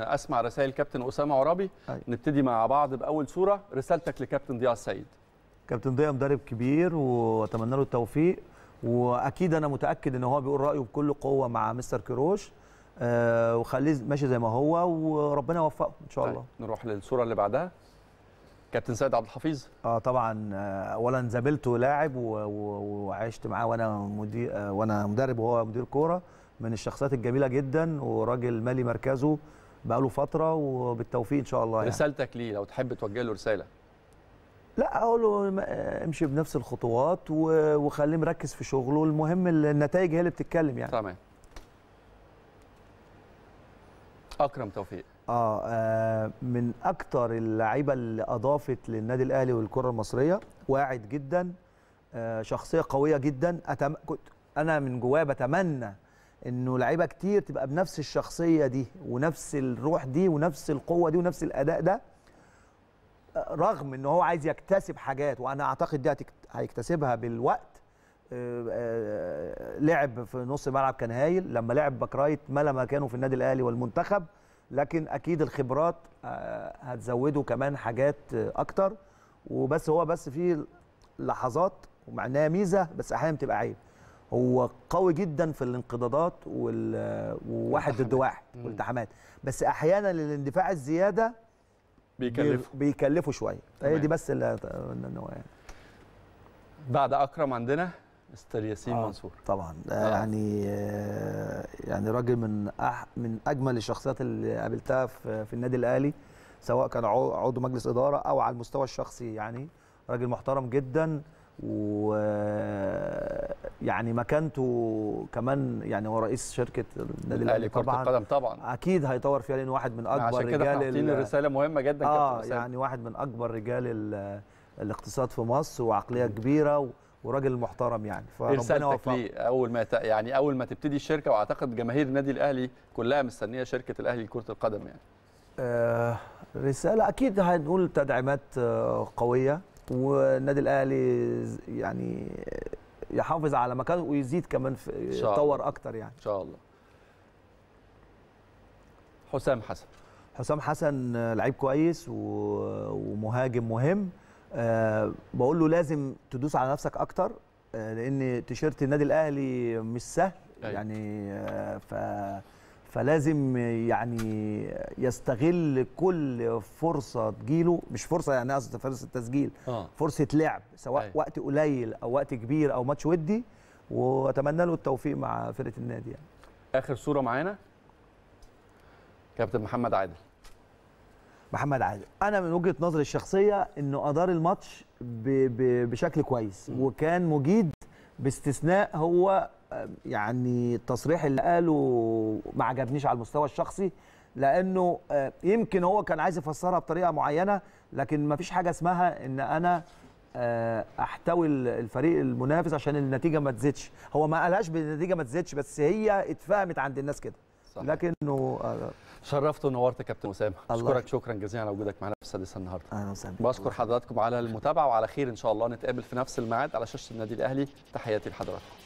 اسمع رسائل كابتن أسامة عرابي. نبتدي مع بعض بأول صورة. رسالتك لكابتن ضياء السيد. كابتن ضياء مدرب كبير واتمنى له التوفيق، واكيد انا متاكد ان هو بيقول رايه بكل قوه مع مستر كيروش، وخليه ماشي زي ما هو وربنا يوفقه ان شاء الله. نروح للصورة اللي بعدها. كابتن سيد عبد الحفيظ. طبعا اولا زميلته لاعب وعشت معاه وانا مدرب وهو مدير كوره، من الشخصيات الجميله جدا وراجل مالي مركزه بقاله فتره، وبالتوفيق ان شاء الله. يعني رسالتك ليه لو تحب توجه له رساله؟ لا، اقول له امشي بنفس الخطوات وخليه مركز في شغله، المهم النتائج هي اللي بتتكلم يعني. تمام. أكرم توفيق. من اكتر اللعيبه اللي اضافت للنادي الاهلي والكره المصريه، واعد جدا، شخصيه قويه جدا. انا من جوايا بتمنى انه لعيبه كتير تبقى بنفس الشخصيه دي ونفس الروح دي ونفس القوه دي ونفس الاداء ده، رغم ان هو عايز يكتسب حاجات، وانا اعتقد دي هيكتسبها بالوقت. لعب في نص ملعب كان هايل، لما لعب باك رايت ملا مكانه في النادي الاهلي والمنتخب، لكن اكيد الخبرات هتزوده كمان حاجات اكتر. وبس هو في لحظات ومعناها ميزه، بس احيانا بتبقى عيب. هو قوي جدا في الانقضاضات وواحد ضد واحد والتحامات، بس احيانا الاندفاع الزياده بيكلفه شويه. هي دي بس اللي بعد أكرم عندنا مستر ياسين منصور. طبعا يعني راجل من اجمل الشخصيات اللي قابلتها في النادي الاهلي، سواء كان عضو مجلس اداره او على المستوى الشخصي. يعني راجل محترم جدا، ويعني مكانته كمان، يعني هو رئيس شركه النادي الاهلي كره القدم، طبعا اكيد هيطور فيها، لانه واحد من اكبر رجال، عشان كده حاطين الرساله مهمه جدا. يعني واحد من اكبر رجال الاقتصاد في مصر، وعقليه كبيره وراجل محترم يعني. فربنا يوفقه. اول ما تبتدي الشركه، واعتقد جماهير النادي الاهلي كلها مستنيه شركه الاهلي لكره القدم يعني. رساله اكيد هنقول تدعيمات قويه، والنادي الاهلي يعني يحافظ على مكانه ويزيد كمان، يتطور اكتر يعني ان شاء الله. حسام حسن لعيب كويس ومهاجم مهم. بقول له لازم تدوس على نفسك اكتر، لان تيشيرت النادي الاهلي مش سهل يعني. فلازم يعني يستغل كل فرصه تجيله، مش فرصه يعني قصدي فرصه تسجيل، فرصه لعب، سواء وقت قليل او وقت كبير او ماتش ودي. واتمنى له التوفيق مع فرقه النادي يعني. اخر صوره معانا كابتن محمد عادل. انا من وجهه نظري الشخصيه انه ادار الماتش بشكل كويس، وكان مجيد باستثناء هو يعني التصريح اللي قاله ما عجبنيش على المستوى الشخصي، لانه يمكن هو كان عايز يفسرها بطريقه معينه، لكن ما فيش حاجه اسمها ان انا احتوي الفريق المنافس عشان النتيجه ما تزيدش. هو ما قالهاش بالنتيجه ما تزيدش، بس هي اتفهمت عند الناس كده. لكنه شرفت ونورت كابتن أسامة. اشكرك شكرا جزيلا على وجودك معنا في السادسة النهارده. اهلا وسهلا. بشكر حضراتكم على المتابعه، وعلى خير ان شاء الله نتقابل في نفس الميعاد على شاشه النادي الاهلي. تحياتي لحضراتكم.